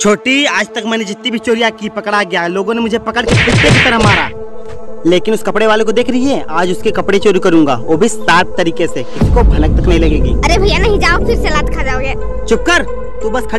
छोटी, आज तक मैंने जितनी भी चोरियां की पकड़ा गया, लोगों ने मुझे पकड़ के कुत्ते की तरह मारा, लेकिन उस कपड़े वाले को देख रही है, आज उसके कपड़े चोरी करूंगा, वो भी साफ तरीके से, किसी को भनक तक नहीं लगेगी। अरे भैया नहीं जाओ, फिर से लात खा जाओगे। चुप कर, तू बस खड़ी